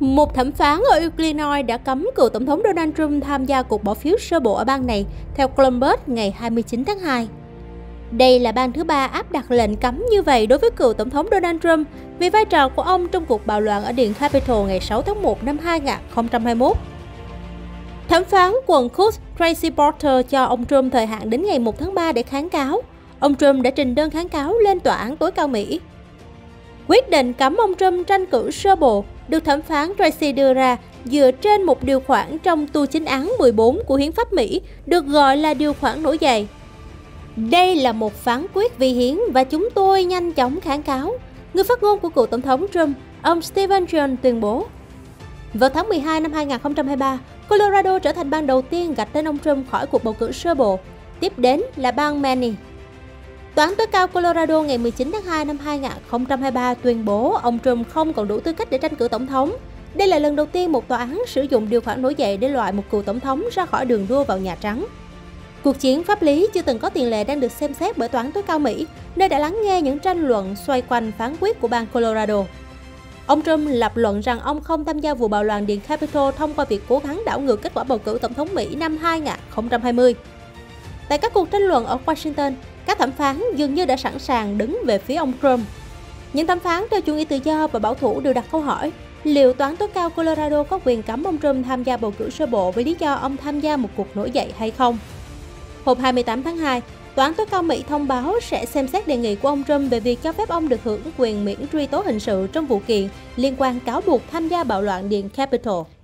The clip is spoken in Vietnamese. Một thẩm phán ở Illinois đã cấm cựu Tổng thống Donald Trump tham gia cuộc bỏ phiếu sơ bộ ở bang này, theo Bloomberg ngày 29 tháng 2. Đây là bang thứ ba áp đặt lệnh cấm như vậy đối với cựu Tổng thống Donald Trump vì vai trò của ông trong cuộc bạo loạn ở Điện Capitol ngày 6 tháng 1 năm 2021. Thẩm phán quận Cook Tracy Porter cho ông Trump thời hạn đến ngày 1 tháng 3 để kháng cáo. Ông Trump đã trình đơn kháng cáo lên Tòa án tối cao Mỹ. Quyết định cấm ông Trump tranh cử sơ bộ được thẩm phán Tracy đưa ra dựa trên một điều khoản trong tu chính án 14 của Hiến pháp Mỹ được gọi là điều khoản nổi dậy. Đây là một phán quyết vi hiến và chúng tôi nhanh chóng kháng cáo, người phát ngôn của cựu Tổng thống Trump, ông Stephen Jones tuyên bố. Vào tháng 12 năm 2023, Colorado trở thành bang đầu tiên gạch tên ông Trump khỏi cuộc bầu cử sơ bộ, tiếp đến là bang Maine. Tòa án tối cao Colorado ngày 19 tháng 2 năm 2023 tuyên bố ông Trump không còn đủ tư cách để tranh cử tổng thống. Đây là lần đầu tiên một tòa án sử dụng điều khoản nổi dậy để loại một cựu tổng thống ra khỏi đường đua vào Nhà Trắng. Cuộc chiến pháp lý chưa từng có tiền lệ đang được xem xét bởi Tòa án tối cao Mỹ, nơi đã lắng nghe những tranh luận xoay quanh phán quyết của bang Colorado. Ông Trump lập luận rằng ông không tham gia vụ bạo loạn Điện Capitol thông qua việc cố gắng đảo ngược kết quả bầu cử tổng thống Mỹ năm 2020. Tại các cuộc tranh luận ở Washington, các thẩm phán dường như đã sẵn sàng đứng về phía ông Trump. Những thẩm phán theo chủ nghĩa tự do và bảo thủ đều đặt câu hỏi liệu Tòa án tối cao Colorado có quyền cấm ông Trump tham gia bầu cử sơ bộ với lý do ông tham gia một cuộc nổi dậy hay không. Hôm 28 tháng 2, Tòa án tối cao Mỹ thông báo sẽ xem xét đề nghị của ông Trump về việc cho phép ông được hưởng quyền miễn truy tố hình sự trong vụ kiện liên quan cáo buộc tham gia bạo loạn Điện Capitol.